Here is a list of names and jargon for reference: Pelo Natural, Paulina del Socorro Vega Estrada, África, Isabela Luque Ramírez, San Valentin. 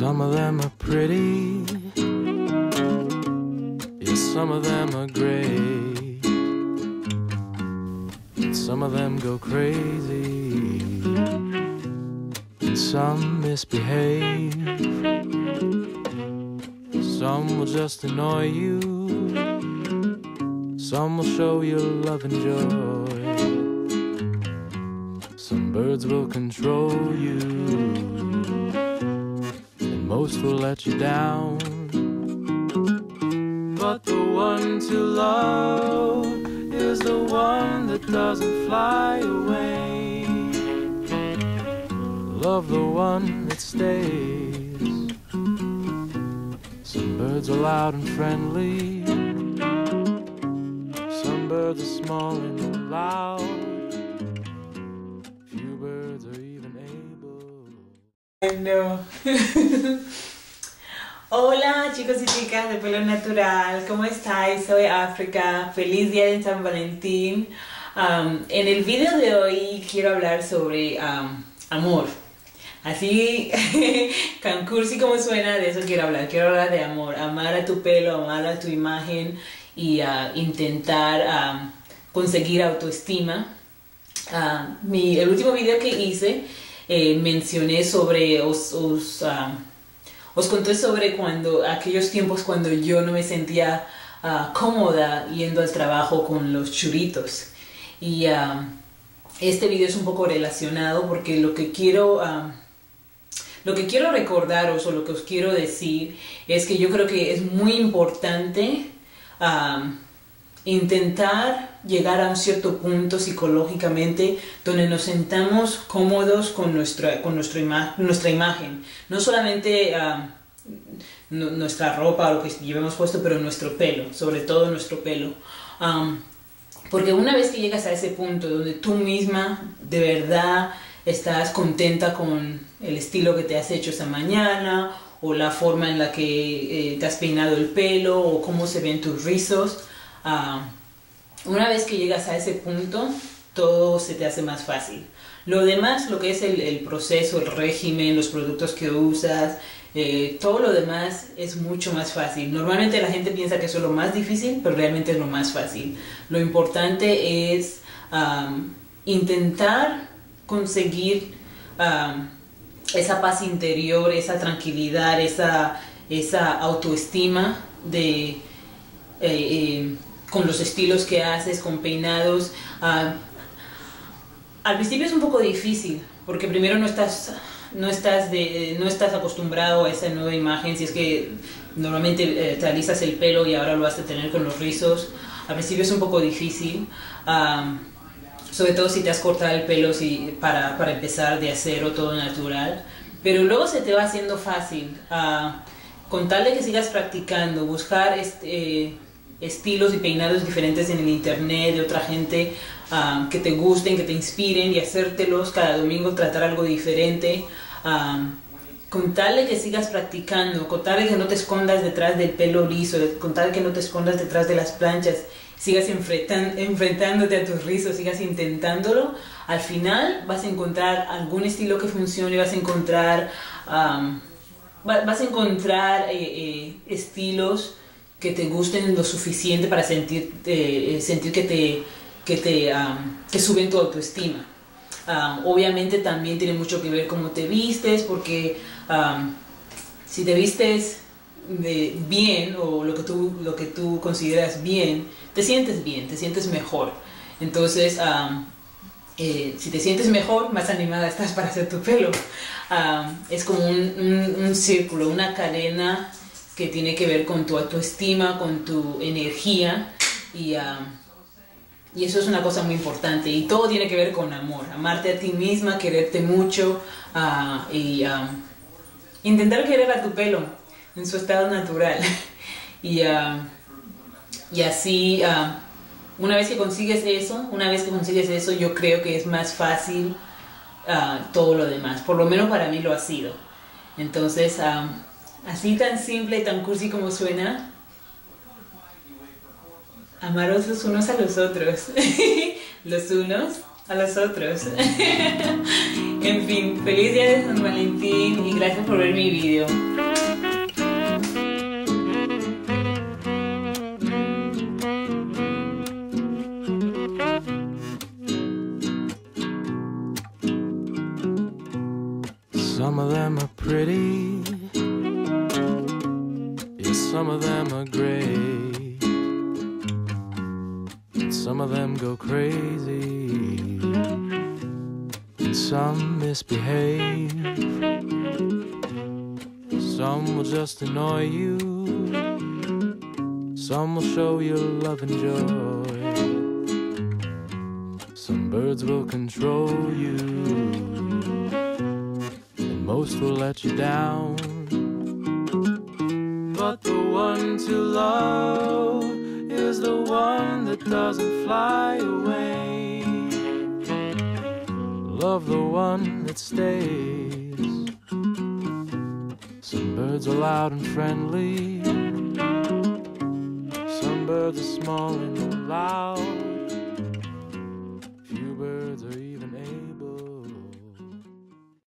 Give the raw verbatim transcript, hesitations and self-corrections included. Some of them are pretty, yes, some of them are great, and some of them go crazy, and some misbehave, some will just annoy you, some will show you love and joy, some birds will control you. Most will let you down, but the one to love is the one that doesn't fly away. Love the one that stays. Some birds are loud and friendly, some birds are small and loud, few birds are even able. No. Hola chicos y chicas de Pelo Natural, ¿cómo estáis? Soy África, feliz día de San Valentín. Um, en el video de hoy quiero hablar sobre um, amor. Así, tan cursi como suena, de eso quiero hablar. Quiero hablar de amor, amar a tu pelo, amar a tu imagen y uh, intentar um, conseguir autoestima. Uh, mi, el último video que hice, Eh, mencioné sobre, os, os, uh, os conté sobre cuando, aquellos tiempos cuando yo no me sentía uh, cómoda yendo al trabajo con los churritos. Y uh, este video es un poco relacionado porque lo que quiero, uh, lo que quiero recordaros o lo que os quiero decir es que yo creo que es muy importante uh, intentar llegar a un cierto punto psicológicamente donde nos sentamos cómodos con nuestra, con nuestra, ima nuestra imagen. No solamente uh, nuestra ropa o lo que llevemos puesto, pero nuestro pelo, sobre todo nuestro pelo. Um, porque una vez que llegas a ese punto donde tú misma de verdad estás contenta con el estilo que te has hecho esa mañana o la forma en la que eh, te has peinado el pelo o cómo se ven tus rizos, Uh, una vez que llegas a ese punto, todo se te hace más fácil. Lo demás, lo que es el, el proceso, el régimen, los productos que usas, eh, todo lo demás es mucho más fácil. Normalmente la gente piensa que eso es lo más difícil, pero realmente es lo más fácil. Lo importante es um, intentar conseguir um, esa paz interior, esa tranquilidad, esa, esa autoestima de... Eh, eh, con los estilos que haces, con peinados. Uh, al principio es un poco difícil, porque primero no estás, no estás, de, no estás acostumbrado a esa nueva imagen, si es que normalmente eh, te alisas el pelo y ahora lo vas a tener con los rizos. Al principio es un poco difícil, um, sobre todo si te has cortado el pelo si, para, para empezar de acero, todo natural, pero luego se te va haciendo fácil. Uh, con tal de que sigas practicando, buscar este, eh, estilos y peinados diferentes en el internet de otra gente um, que te gusten, que te inspiren y hacértelos cada domingo, tratar algo diferente. Um, con tal de que sigas practicando, con tal de que no te escondas detrás del pelo liso, con tal de que no te escondas detrás de las planchas, sigas enfrentan, enfrentándote a tus rizos, sigas intentándolo, al final vas a encontrar algún estilo que funcione, vas a encontrar... Um, Vas a encontrar eh, eh, estilos que te gusten lo suficiente para sentir, eh, sentir que, te, que, te, um, que suben tu autoestima. Um, obviamente también tiene mucho que ver cómo te vistes, porque um, si te vistes de bien o lo que, tú, lo que tú consideras bien, te sientes bien, te sientes mejor. Entonces, um, Eh, si te sientes mejor, más animada estás para hacer tu pelo. Um, es como un, un, un círculo, una cadena que tiene que ver con tu autoestima, con tu energía. Y, um, y eso es una cosa muy importante. Y todo tiene que ver con amor. Amarte a ti misma, quererte mucho uh, y um, intentar querer a tu pelo en su estado natural. y, uh, y así... Uh, Una vez que consigues eso, una vez que consigues eso, yo creo que es más fácil uh, todo lo demás. Por lo menos para mí lo ha sido. Entonces, um, así tan simple y tan cursi como suena, amaros los unos a los otros. Los unos a los otros. En fin, feliz día de San Valentín y gracias por ver mi video. Some of them are pretty, yeah, some of them are great, and some of them go crazy, and some misbehave, some will just annoy you, some will show you love and joy, some birds will control you. Most will let you down, but the one to love is the one that doesn't fly away. Love the one that stays. Some birds are loud and friendly, some birds are small and loud, few birds are easy.